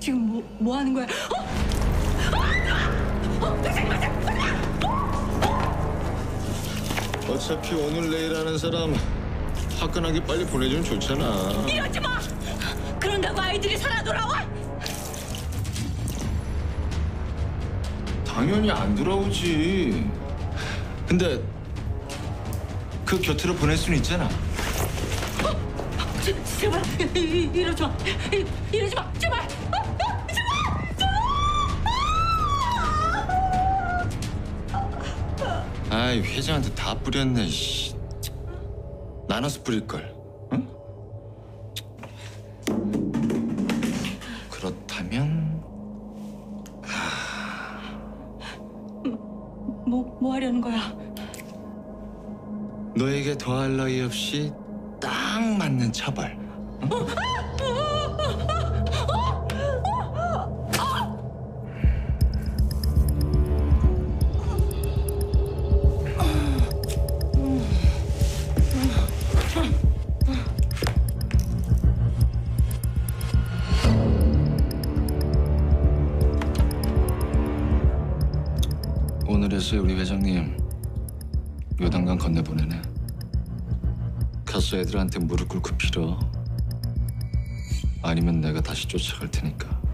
지금 뭐 하는 거야? 어차피 오늘 내일 하는 사람 화끈하게 빨리 보내주면 좋잖아. 이러지 마! 그런다고 아이들이 살아 돌아와? 당연히 안 돌아오지. 근데 그 곁으로 보낼 수는 있잖아. 제발 이러지 마. 이러지 마. 제발. 제발. 제발. 아이, 회장한테 다 뿌렸네. 씨. 나눠서 뿌릴 걸. 응? 그렇다면 뭐 하려는 거야? 너에게 더할 나위 없이 딱 맞는 처벌. 응? 오늘에서 우리 회장님 요단강 건네보내네. 가서 애들한테 무릎 꿇고 빌어. 아니면 내가 다시 쫓아갈 테니까.